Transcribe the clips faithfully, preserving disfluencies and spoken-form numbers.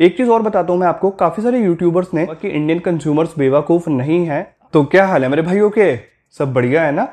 एक चीज और बताता हूँ मैं आपको, काफी सारे यूट्यूबर्स ने कि इंडियन कंज्यूमर्स बेवकूफ नहीं है। तो क्या हाल है मेरे भाइयों के, सब बढ़िया है ना।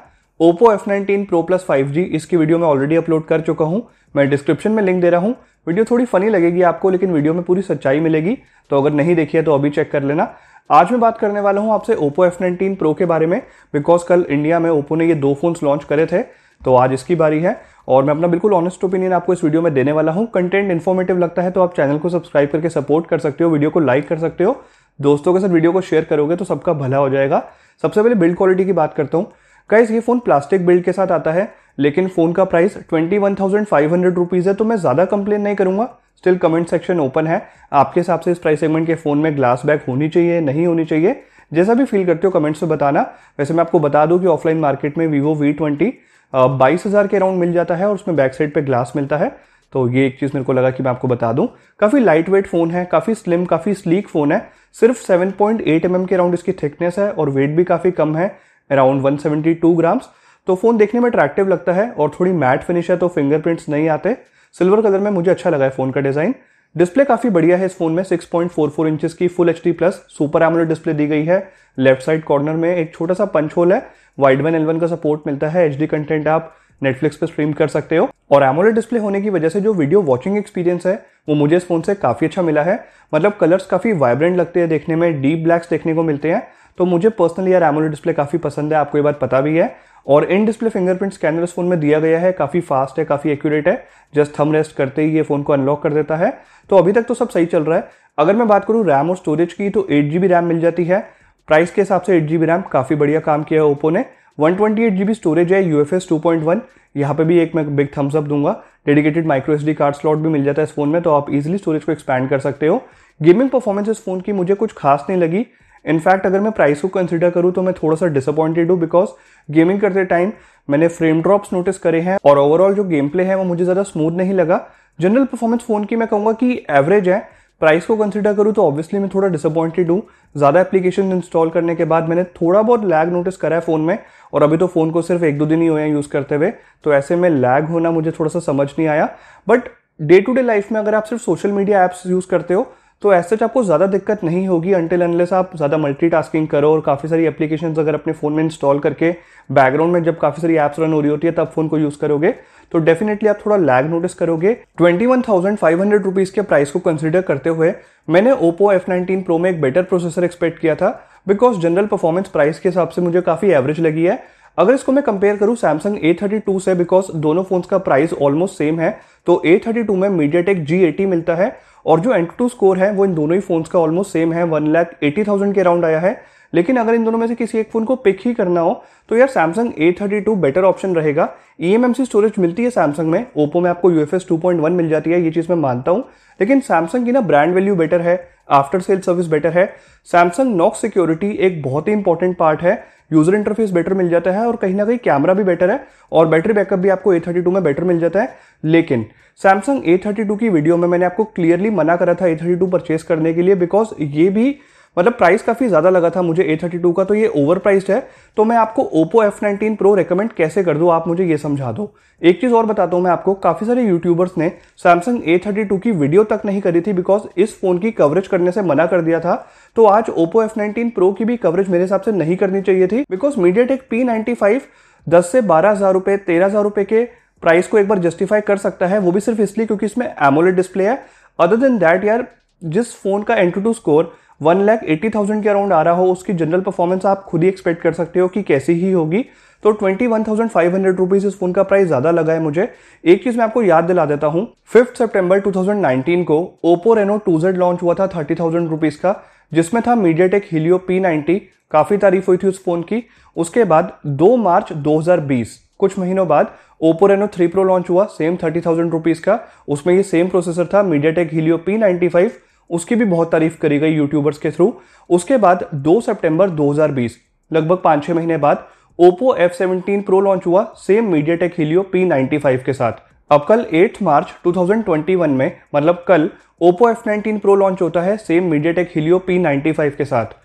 Oppo F nineteen Pro Plus five G इसकी वीडियो मैं ऑलरेडी अपलोड कर चुका हूँ, मैं डिस्क्रिप्शन में लिंक दे रहा हूँ। वीडियो थोड़ी फनी लगेगी आपको, लेकिन वीडियो में पूरी सच्चाई मिलेगी, तो अगर नहीं देखी है तो अभी चेक कर लेना। आज मैं बात करने वाला हूँ आपसे ओप्पो एफ नाइनटीन Pro के बारे में, बिकॉज कल इंडिया में ओप्पो ने ये दो फोन्स लॉन्च करे थे, तो आज इसकी बारी है और मैं अपना बिल्कुल ऑनेस्ट ओपिनियन आपको इस वीडियो में देने वाला हूँ। कंटेंट इन्फॉर्मेटिव लगता है तो आप चैनल को सब्सक्राइब करके सपोर्ट कर सकते हो, वीडियो को लाइक कर सकते हो, दोस्तों के साथ वीडियो को शेयर करोगे तो सबका भला हो जाएगा। सबसे पहले बिल्ड क्वालिटी की बात करता हूँ। गाइस ये फोन प्लास्टिक बिल्ड के साथ आता है, लेकिन फोन का प्राइस इक्कीस हज़ार पाँच सौ रुपीस है, तो मैं ज्यादा कंप्लेन नहीं करूंगा। स्टिल कमेंट सेक्शन ओपन है, आपके हिसाब से इस प्राइस सेगमेंट के फोन में ग्लास बैक होनी चाहिए नहीं होनी चाहिए, जैसा भी फील करते हो कमेंट्स में बताना। वैसे मैं आपको बता दूं कि ऑफलाइन मार्केट में वीवो वी ट्वेंटी बाईस हजार के अराउंड मिल जाता है और उसमें बैक साइड पे ग्लास मिलता है, तो ये एक चीज मेरे को लगा कि मैं आपको बता दूं। काफी लाइट वेट फोन है, काफी स्लिम काफी स्लीक फोन है। सिर्फ सात पॉइंट आठ एम एम के अराउंड इसकी थिकनेस है और वेट भी काफी कम है, अराउंड एक सौ बहत्तर ग्राम्स। तो फोन देखने में अट्रैक्टिव लगता है और थोड़ी मैट फिनिश है तो फिंगरप्रिंट्स नहीं आते। सिल्वर कलर में मुझे अच्छा लगा है फोन का डिजाइन। डिस्प्ले काफी बढ़िया है इस फोन में, six point four four inches की full HD plus super AMOLED display दी गई है। लेफ्ट साइड कॉर्नर में एक छोटा सा पंच होल है, वाइड वन एल वन का सपोर्ट मिलता है, एचडी कंटेंट आप नेटफ्लिक्स पे स्ट्रीम कर सकते हो। और एमोलेड डिस्प्ले होने की वजह से जो वीडियो वॉचिंग एक्सपीरियंस है वो मुझे इस फोन से काफी अच्छा मिला है। मतलब कलर्स काफी वाइब्रेंट लगते हैं देखने में, डीप ब्लैक्स देखने को मिलते हैं, तो मुझे पर्सनली यार एमोलेड डिस्प्ले काफी पसंद है, आपको ये बात पता भी है। और इन डिस्प्ले फिंगरप्रिंट स्कैनर इस फोन में दिया गया है, काफी फास्ट है काफी एक्यूरेट है, जस्ट थंब रेस्ट करते ही ये फोन को अनलॉक कर देता है। तो अभी तक तो सब सही चल रहा है। अगर मैं बात करूँ रैम और स्टोरेज की तो एट जीबी रैम मिल जाती है, प्राइस के हिसाब से एट जीबी रैम काफी बढ़िया काम किया है ओप्पो ने। One twenty eight GB storage है, U F S two point one. यहाँ पे भी एक मैं बिग थम्स अप दूंगा, dedicated micro SD card slot भी मिल जाता है इस फोन में, तो आप इजिली स्टोरेज को एक्सपैंड कर सकते हो। गेमिंग परफॉर्मेंस इस फोन की मुझे कुछ खास नहीं लगी। इनफैक्ट अगर मैं प्राइस को कंसिडर करूँ तो मैं थोड़ा सा डिसअपॉइंटेड हूँ, बिकॉज गेमिंग करते टाइम मैंने फ्रेम ड्रॉप्स नोटिस करे हैं और ओवरऑल जो गेम प्ले है वो मुझे ज़्यादा स्मूथ नहीं लगा। जनरल परफॉर्मेंस फोन की मैं कहूँगा कि एवरेज है। प्राइस को कंसिडर करूँ तो ऑब्वियसली मैं थोड़ा डिसअपॉइंटेड हूँ। ज़्यादा एप्लीकेशन इंस्टॉल करने के बाद मैंने थोड़ा बहुत लैग नोटिस करा है फ़ोन में, और अभी तो फ़ोन को सिर्फ एक दो दिन ही हुए हैं यूज़ करते हुए, तो ऐसे में लैग होना मुझे थोड़ा सा समझ नहीं आया। But day to day life में अगर आप सिर्फ सोशल मीडिया ऐप्स यूज़ करते हो तो ऐसे आपको ज़्यादा दिक्कत नहीं होगी, अनटिल अनलेस आप ज़्यादा मल्टीटास्किंग करो और काफ़ी सारी एप्लीकेशंस अगर अपने फ़ोन में इंस्टॉल करके बैकग्राउंड में जब काफ़ी सारी ऐप्स रन हो रही होती है तब फ़ोन को यूज़ करोगे तो डेफिनेटली आप थोड़ा लैग नोटिस करोगे। इक्कीस हज़ार पाँच सौ रुपीस के प्राइस को कंसिडर करते हुए मैंने ओप्पो एफ नाइनटीन Pro में एक बेटर प्रोसेसर एक्सपेक्ट किया था, बिकॉज जनरल परफॉर्मेंस प्राइस के हिसाब से मुझे काफ़ी एवरेज लगी है। अगर इसको मैं कंपेयर करूं सैमसंग ए थर्टी टू से, बिकॉज दोनों फोन्स का प्राइस ऑलमोस्ट सेम है, तो ए थर्टी टू में मीडियाटेक जी एटी मिलता है और जो एंटू स्कोर है वो इन दोनों ही फोन्स का ऑलमोस्ट सेम है, वन लाख एटी थाउजेंड के अराउंड आया है। लेकिन अगर इन दोनों में से किसी एक फोन को पिक ही करना हो तो यार Samsung A thirty two better option रहेगा। E M M C storage मिलती है सैमसंग में, ओप्पो में आपको U F S two point one मिल जाती है, ये चीज़ मैं मानता हूँ, लेकिन सैमसंग की ना ब्रांड वैल्यू बेटर है, आफ्टर सेल सर्विस बेटर है। सैमसंग नॉक सिक्योरिटी एक बहुत ही इंपॉर्टेंट पार्ट है, यूजर इंटरफेस बेटर मिल जाता है और कहीं ना कहीं कैमरा भी बेटर है और बैटरी बैकअप भी आपको ए थर्टी टू में बेटर मिल जाता है। लेकिन सैमसंग ए थर्टी टू की वीडियो में मैंने आपको क्लियरली मना करा था ए थर्टी टू परचेस करने के लिए, बिकॉज ये भी मतलब प्राइस काफ़ी ज़्यादा लगा था मुझे ए थर्टी टू का, तो ये ओवर प्राइस्ड है। तो मैं आपको Oppo F nineteen Pro recommend कैसे कर दूँ, आप मुझे ये समझा दो। एक चीज़ और बताता हूँ मैं आपको, काफ़ी सारे यूट्यूबर्स ने सैमसंग ए थर्टी टू की वीडियो तक नहीं करी थी बिकॉज इस फ़ोन की कवरेज करने से मना कर दिया था, तो आज ओप्पो एफ नाइनटीन Pro की भी कवरेज मेरे हिसाब से नहीं करनी चाहिए थी, because MediaTek P ninety five दस से बारह हज़ार रुपये तेरह हज़ार रुपये के प्राइस को एक बार जस्टिफाई कर सकता है, वो भी सिर्फ इसलिए क्योंकि इसमें एमोलेड डिस्प्ले है। अदर देन दैट यार जिस फोन का AnTuTu score one lakh eighty thousand के अराउंड आ रहा हो उसकी जनरल परफॉर्मेंस आप खुद ही एक्सपेक्ट कर सकते हो कि कैसी ही होगी, तो twenty one thousand five hundred rupees इस फोन का प्राइस ज्यादा लगा है मुझे। एक चीज मैं आपको याद दिला देता हूँ, फिफ्थ सितंबर टू थाउजेंड नाइनटीन को Oppo Reno two Z launch हुआ था थर्टी थाउजेंड रुपीज का, जिसमें था मीडियाटेक हीलियो पी नाइन्टी, काफी तारीफ हुई थी उस फोन की। उसके बाद दो मार्च दो हजार बीस कुछ महीनों बाद Oppo Reno three pro launch हुआ, सेम थर्टी थाउजेंड रुपीज का, उसमें ये सेम प्रोसेसर था MediaTek Helio P ninety five, उसकी भी बहुत तारीफ करी गई यूट्यूबर्स के थ्रू। उसके बाद दो सितंबर दो हज़ार बीस लगभग पाँच छह महीने बाद Oppo F seventeen Pro launch हुआ, same MediaTek Helio P ninety five के साथ। अब कल आठ मार्च दो हज़ार इक्कीस में मतलब कल Oppo F nineteen Pro launch होता है, same MediaTek Helio P ninety five के साथ।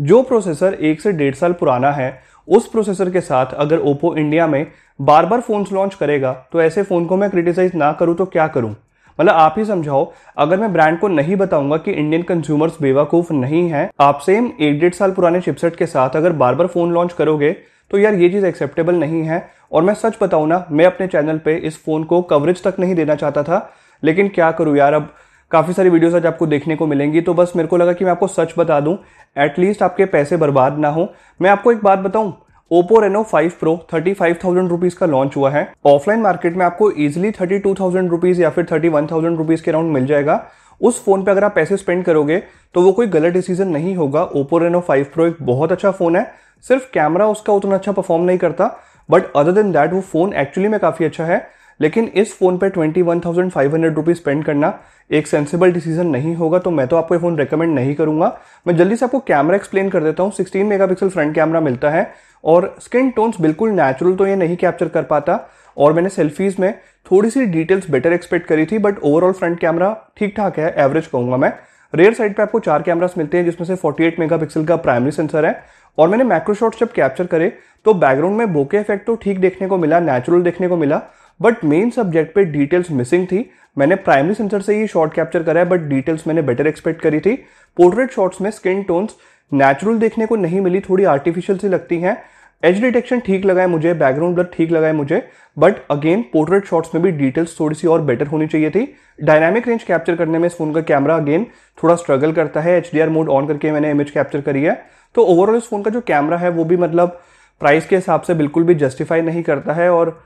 जो प्रोसेसर एक से डेढ़ साल पुराना है उस प्रोसेसर के साथ अगर ओप्पो इंडिया में बार बार फोन्स लॉन्च करेगा तो ऐसे फोन को मैं क्रिटिसाइज ना करूँ तो क्या करूँ। मतलब आप ही समझाओ, अगर मैं ब्रांड को नहीं बताऊंगा कि इंडियन कंज्यूमर्स बेवकूफ नहीं है। आप सेम एक डेढ़ साल पुराने चिपसेट के साथ अगर बार बार फोन लॉन्च करोगे तो यार ये चीज एक्सेप्टेबल नहीं है। और मैं सच बताऊं ना, मैं अपने चैनल पे इस फोन को कवरेज तक नहीं देना चाहता था, लेकिन क्या करूं यार, अब काफी सारी वीडियोस आज आपको देखने को मिलेंगी, तो बस मेरे को लगा कि मैं आपको सच बता दूं, एटलीस्ट आपके पैसे बर्बाद ना हो। मैं आपको एक बात बताऊं, Oppo Reno five pro thirty five thousand rupees का लॉन्च हुआ है। ऑफलाइन मार्केट में आपको easily thirty two thousand rupees या फिर थर्टी वन थाउजेंड रुपीज के अराउंड मिल जाएगा। उस फोन पे अगर आप पैसे स्पेंड करोगे तो वो कोई गलत डिसीजन नहीं होगा। ओप्पो रेनो फाइव प्रो एक बहुत अच्छा फोन है, सिर्फ कैमरा उसका उतना अच्छा परफॉर्म नहीं करता, बट अदर देन दैट वो फोन एक्चुअली में काफी अच्छा है। लेकिन इस फोन पे twenty one thousand five hundred rupees spend करना एक सेंसिबल डिसीजन नहीं होगा, तो मैं तो आपको ये फोन रेकमेंड नहीं करूंगा। मैं जल्दी से आपको कैमरा एक्सप्लेन कर देता हूँ। सिक्सटीन मेगापिक्सल फ्रंट कैमरा मिलता है और स्किन टोन्स बिल्कुल नेचुरल तो ये नहीं कैप्चर कर पाता, और मैंने सेल्फीज में थोड़ी सी डिटेल्स बेटर एक्सपेक्ट करी थी, बट ओवरऑल फ्रंट कैमरा ठीक ठाक है, एवरेज कहूंगा मैं। रेयर साइड पे आपको चार कैमरास मिलते हैं, जिसमें से अड़तालीस मेगापिक्सल का प्राइमरी सेंसर है, और मैंने मैक्रो शॉट्स जब कैप्चर करे तो बैकग्राउंड में बोके इफेक्ट तो ठीक देखने को मिला, नेचुरल देखने को मिला, बट मेन सब्जेक्ट पे डिटेल्स मिसिंग थी। मैंने प्राइमरी सेंसर से ही शॉट कैप्चर करा है, बट डिटेल्स मैंने बेटर एक्सपेक्ट करी थी। पोर्ट्रेट शॉट्स में स्किन टोन्स नेचुरल देखने को नहीं मिली, थोड़ी आर्टिफिशियल सी लगती हैं। एज डिटेक्शन ठीक लगा है मुझे, बैकग्राउंड ब्लर ठीक लगा है मुझे, बट अगेन पोर्ट्रेट शॉट्स में भी डिटेल्स थोड़ी सी और बेटर होनी चाहिए थी। डायनामिक रेंज कैप्चर करने में इस फोन का कैमरा अगेन थोड़ा स्ट्रगल करता है, H D R mode on करके मैंने इमेज कैप्चर करी है। तो ओवरऑल इस फोन का जो कैमरा है वो भी मतलब प्राइस के हिसाब से बिल्कुल भी जस्टिफाई नहीं करता है, और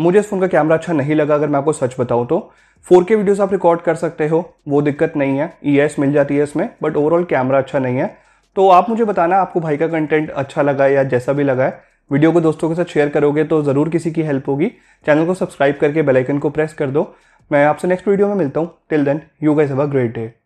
मुझे इस फोन का कैमरा अच्छा नहीं लगा। अगर मैं आपको सच बताऊं तो फोर के वीडियोस आप रिकॉर्ड कर सकते हो, वो दिक्कत नहीं है, ई आई एस मिल जाती है इसमें, बट ओवरऑल कैमरा अच्छा नहीं है। तो आप मुझे बताना आपको भाई का कंटेंट अच्छा लगा या जैसा भी लगा है। वीडियो को दोस्तों के साथ शेयर करोगे तो ज़रूर किसी की हेल्प होगी। चैनल को सब्सक्राइब करके बेल आइकन को प्रेस कर दो। मैं आपसे नेक्स्ट वीडियो में मिलता हूँ। Till then you guys have a great day.